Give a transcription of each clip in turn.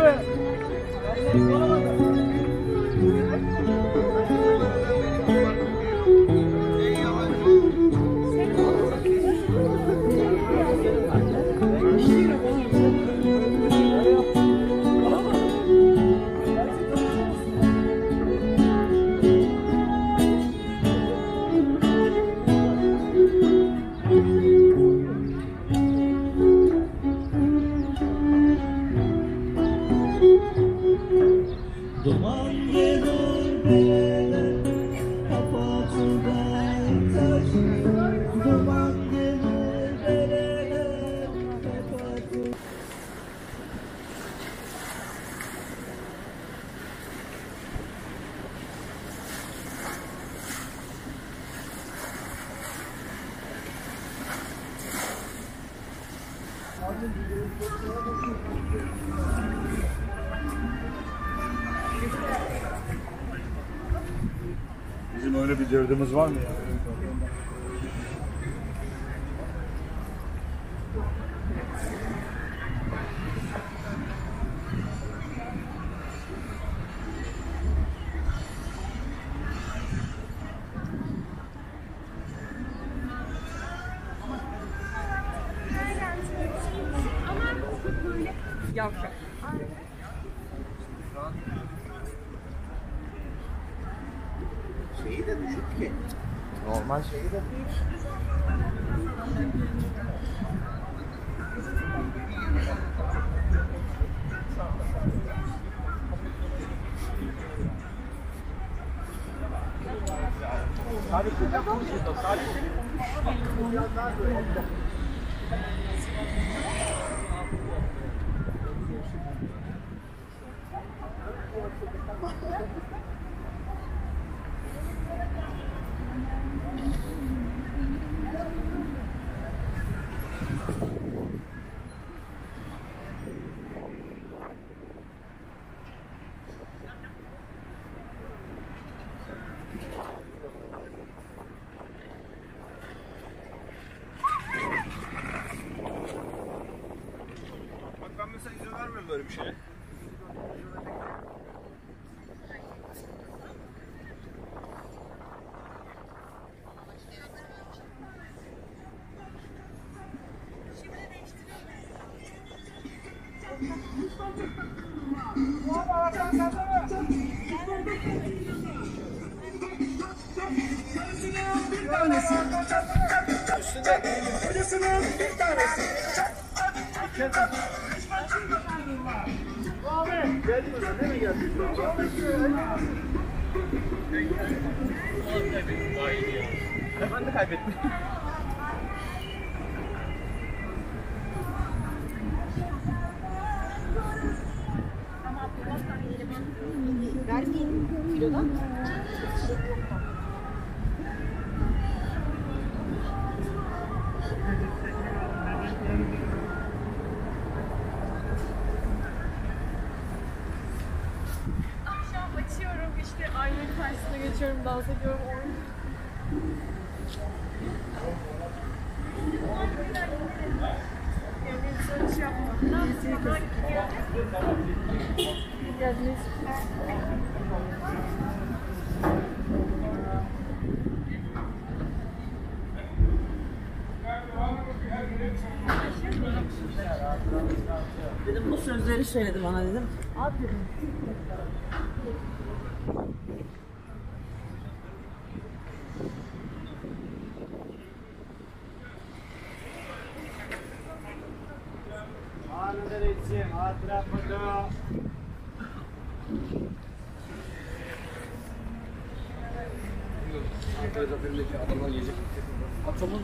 abi. Bizim öyle bir derdimiz var mı ya? Yavşak. Şeyi de düşük ki. Normal şeyi de düşük. Ben mesela izin vermiyorum böyle bir şeye. Ben de kaybettim. Verdiğin kilodan akşam açıyorum işte aynanın karşısına geçiyorum, dans ediyorum, oynuyorum. Dedim bu sözleri söyledi bana dedim. Abi dedim. Zaferindeki adamlar yiyecek. Atalım mı?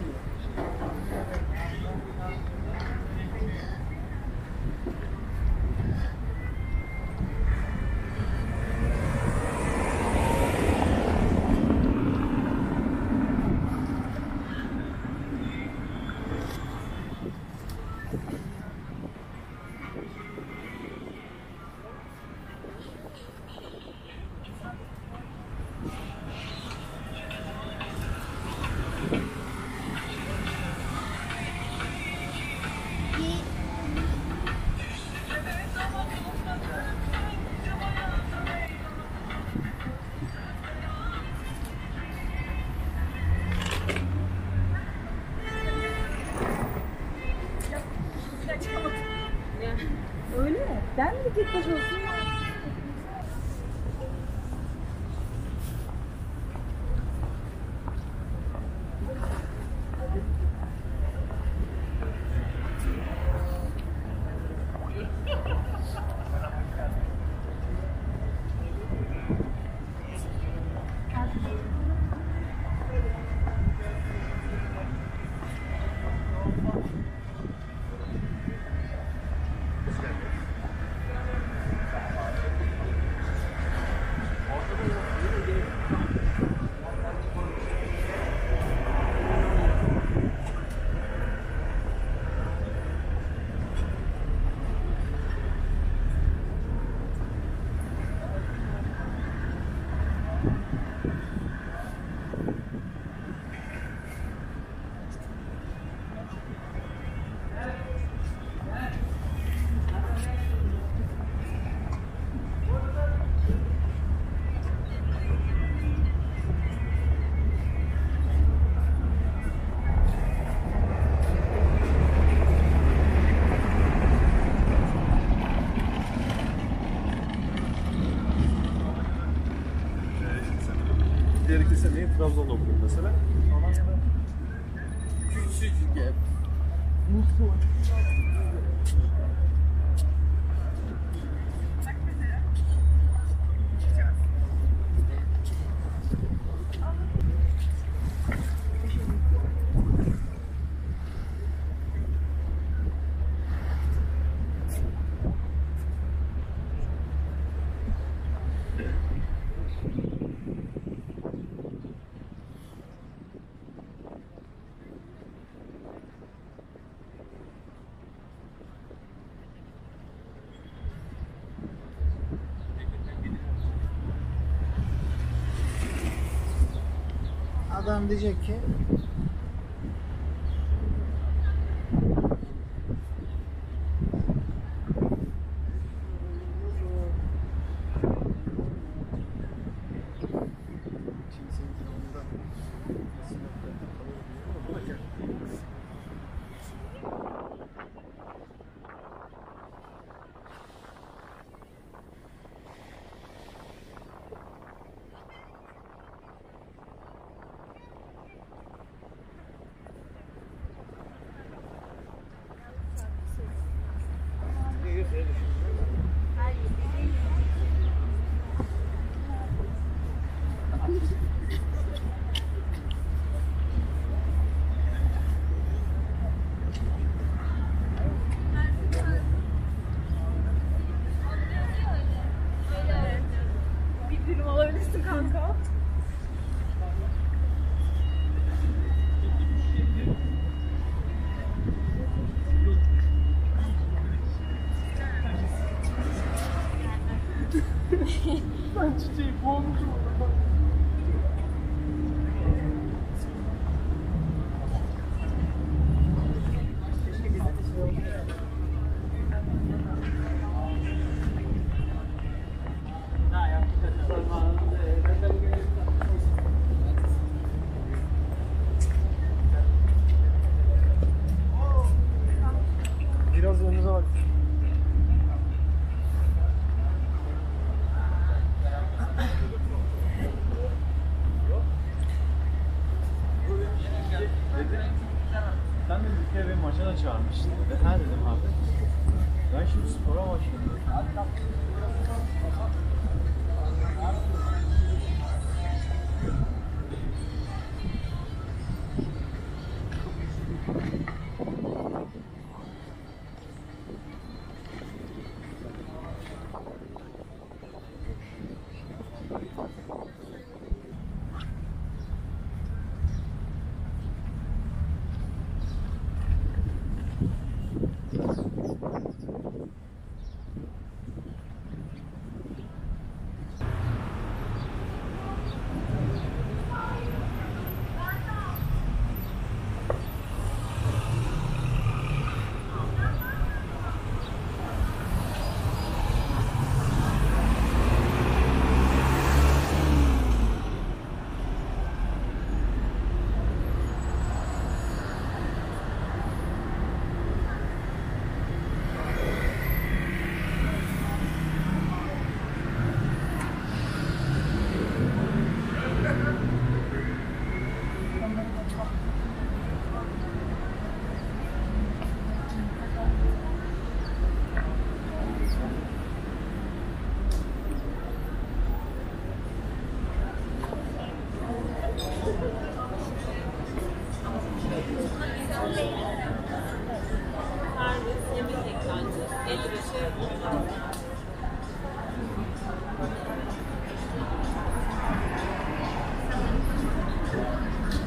tek taş olsun. Trabzon'da okuyorum mesela. Küçük ev. Mutlu. Adam diyecek ki çağırmıştı. Ha dedim abi. Ben şimdi spora başladım.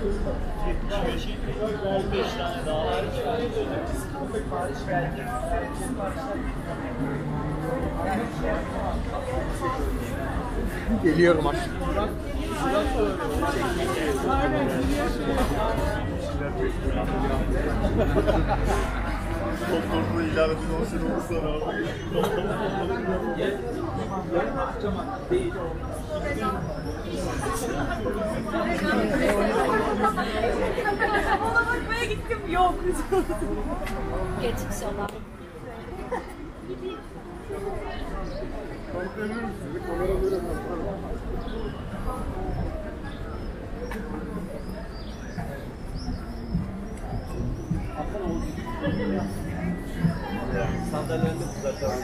75 tane daha var. Geliyorum aşkım. Doktorun ilavesini olsun olursa abi. Ona bakmaya gittim, yok. Geçmiş olan. Sandalyelerde kızartlar. Evet.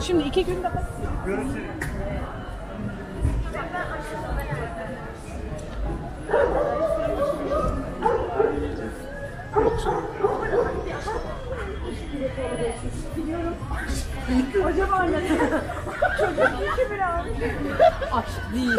Şimdi 2 gün daha görüşürüz. Hocam anladım. Çocuk iki biraz. Aşk değil.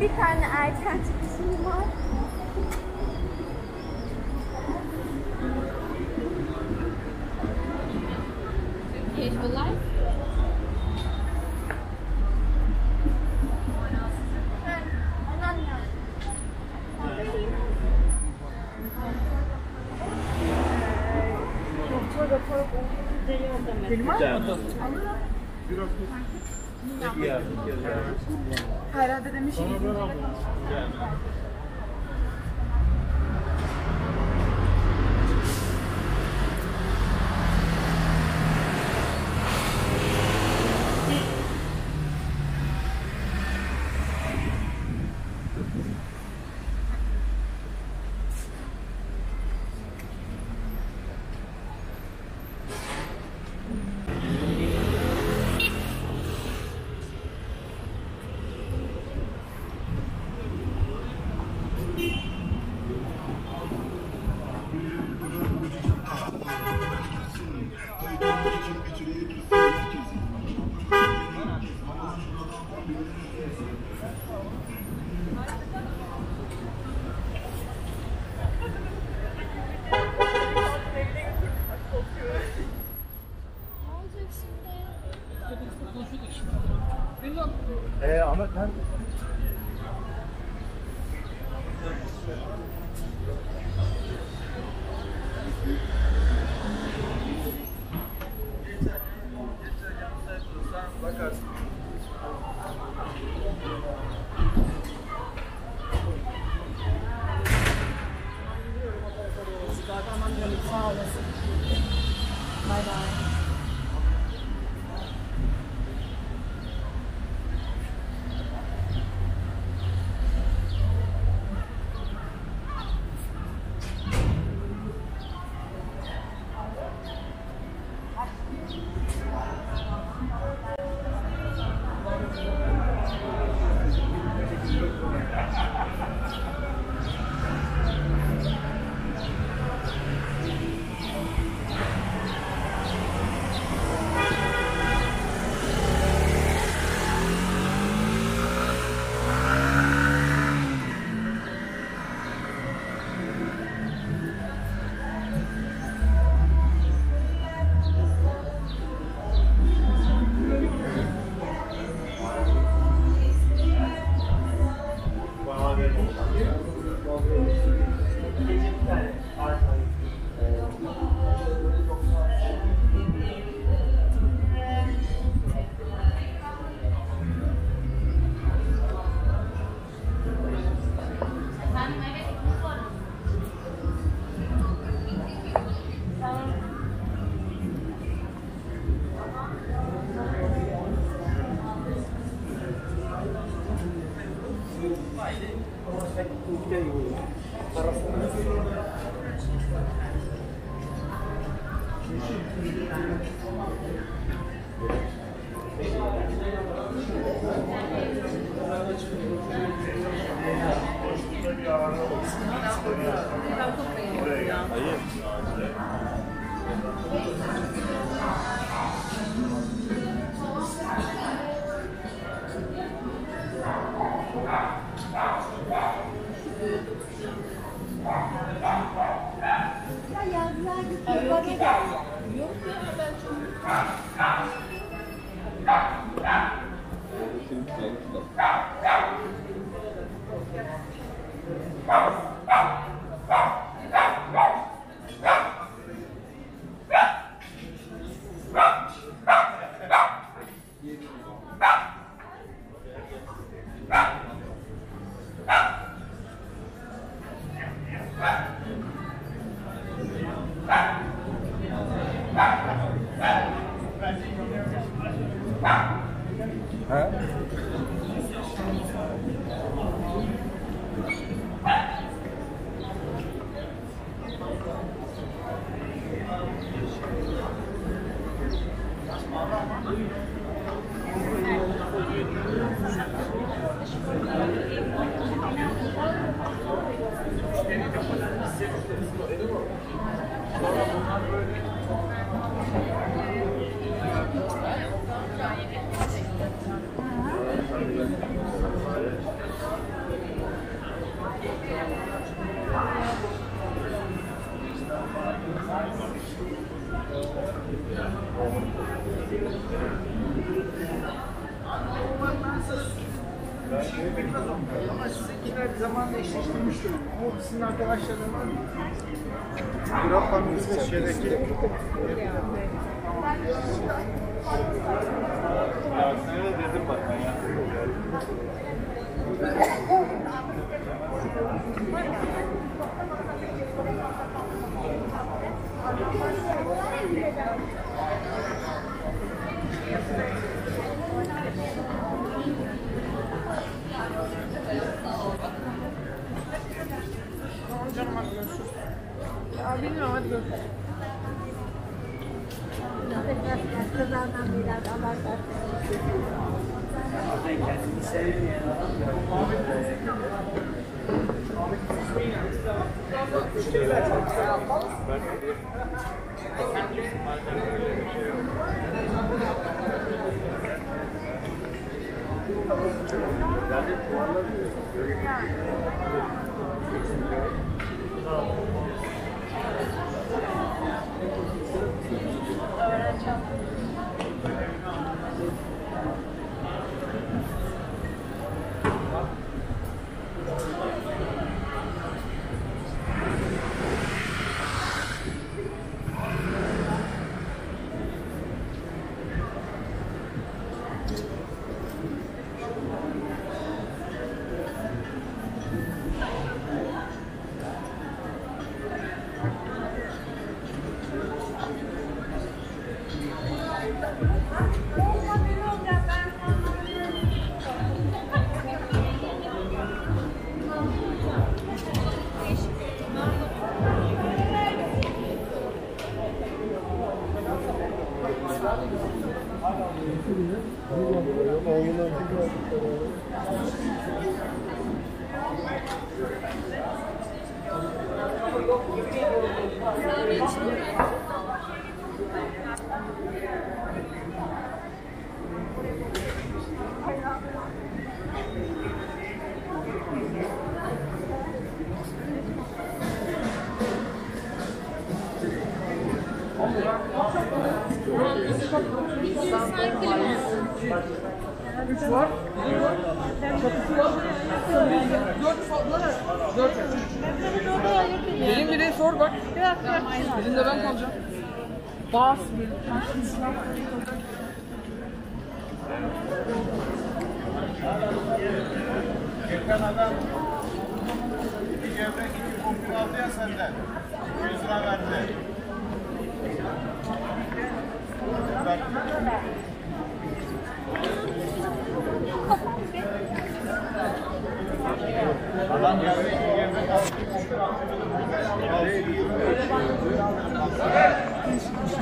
Bir tane erken çıkışım var. Casual life. Herhalde demiş ki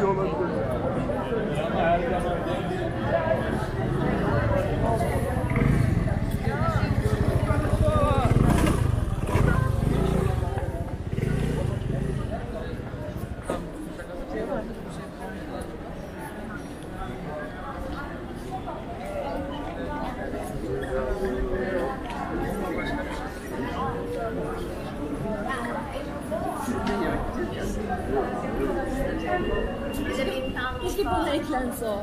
istiyor olabilir. Keşke buna eklense o.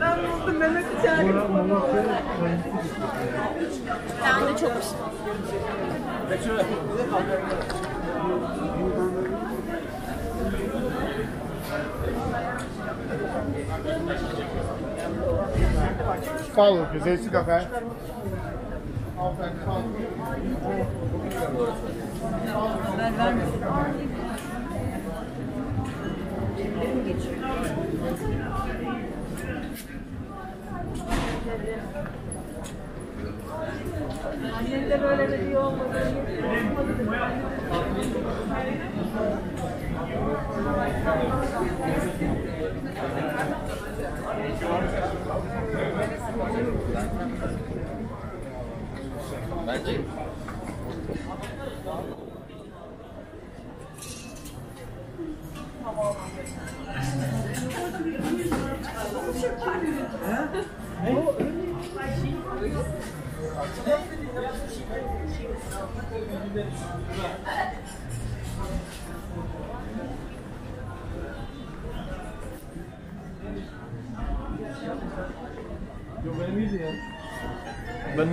Ben buldum, Mehmet içeride. Ben de çok istedim. Sağ olun, güzelsi kafe. Aferin, sağ olun. Annemde böyle bir yol olmadı. Bence tamam. Ben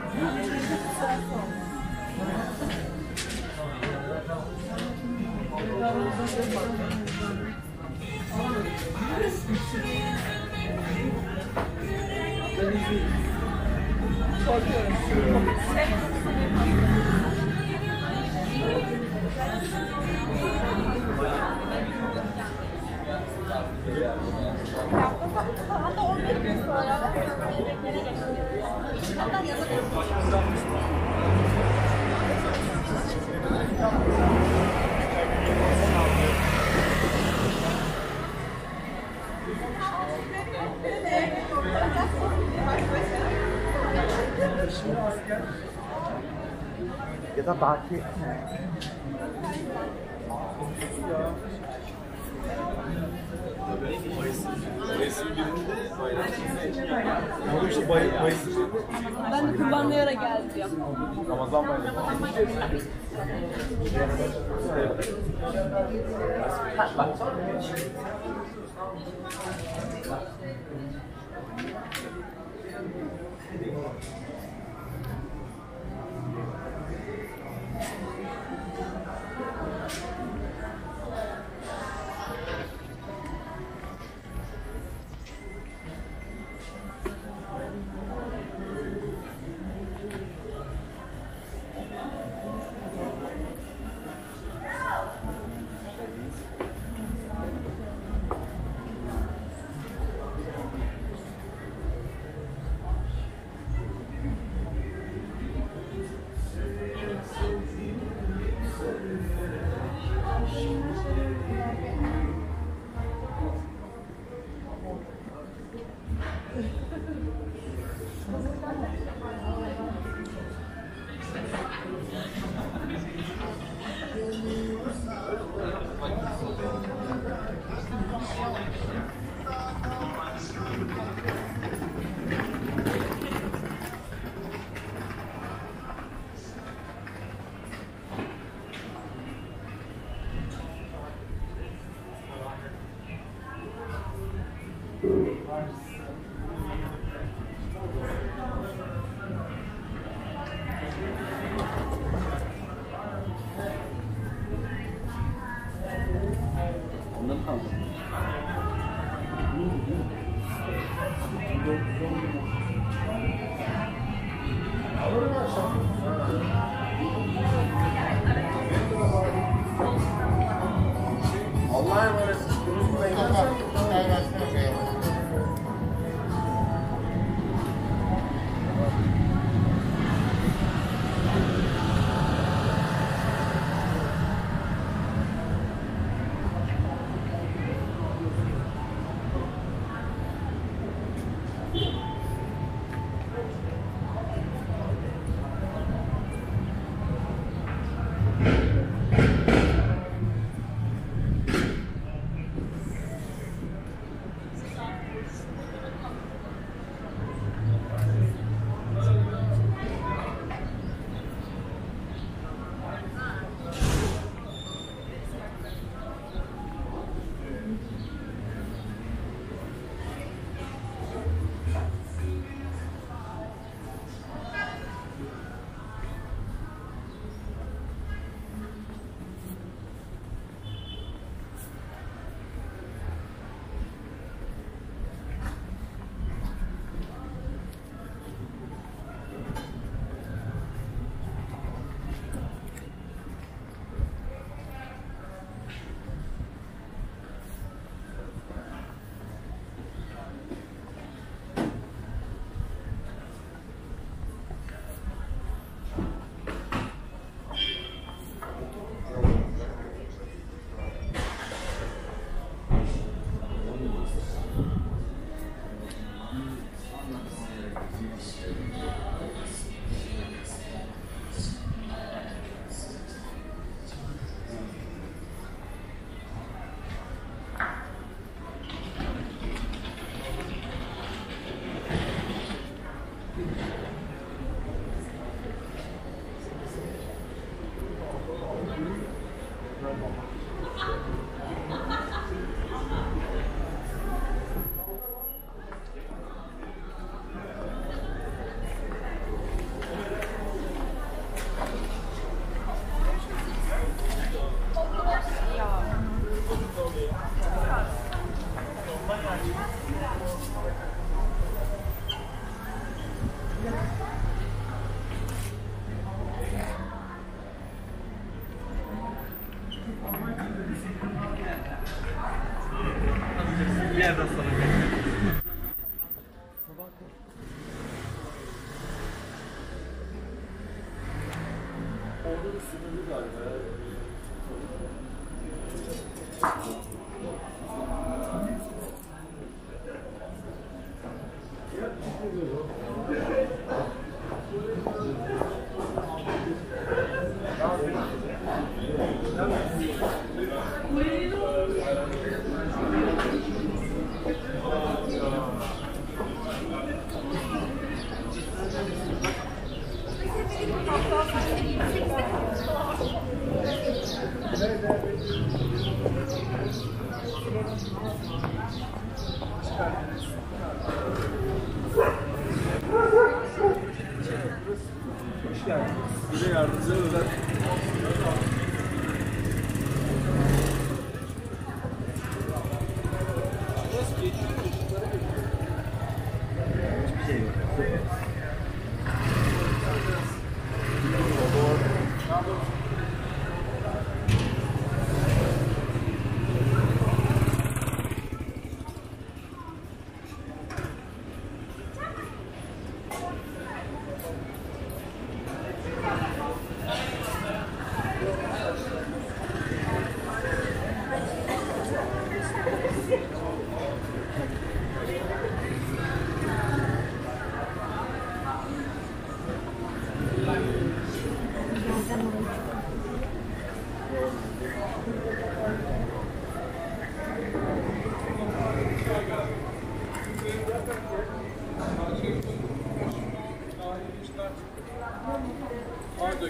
ya da belki Bayısın birinde Bayısın birinde ben de kurbanlı yara geldim. Ramazan bayramı.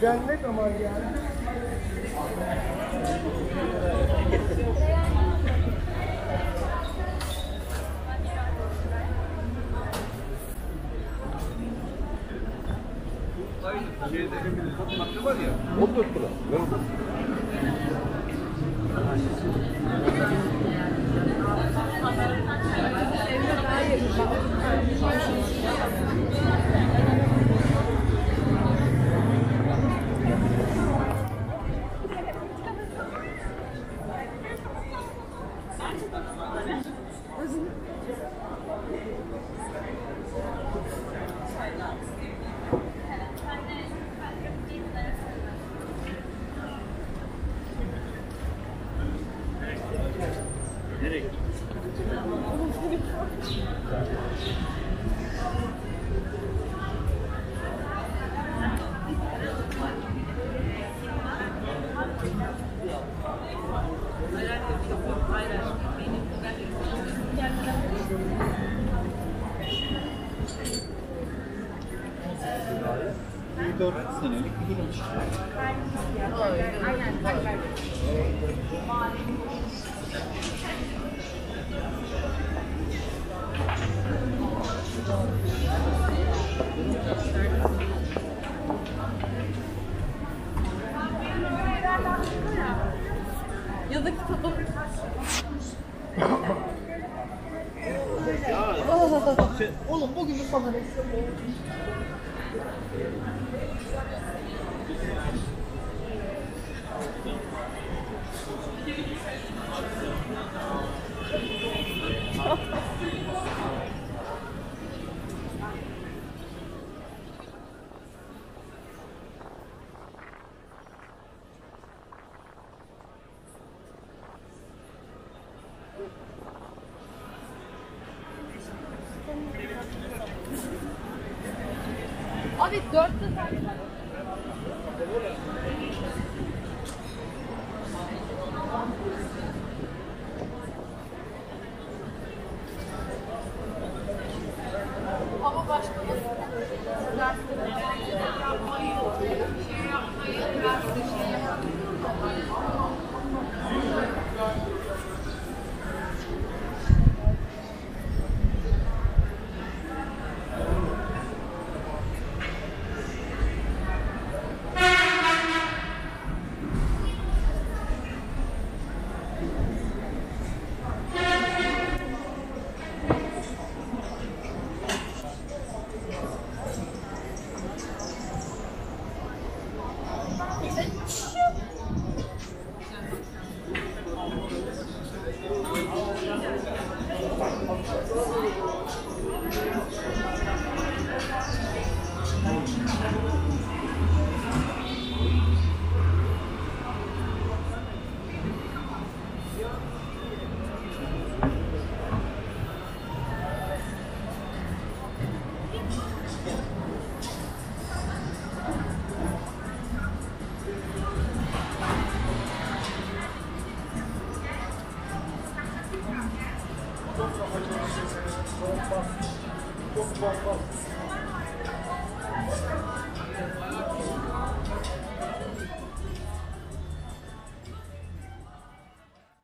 Cennet ama yani. Abi 4'te saydım. Ama başkanım dersleri yapmayı, şey yapmayı, dersleri şey yapmayı. bas.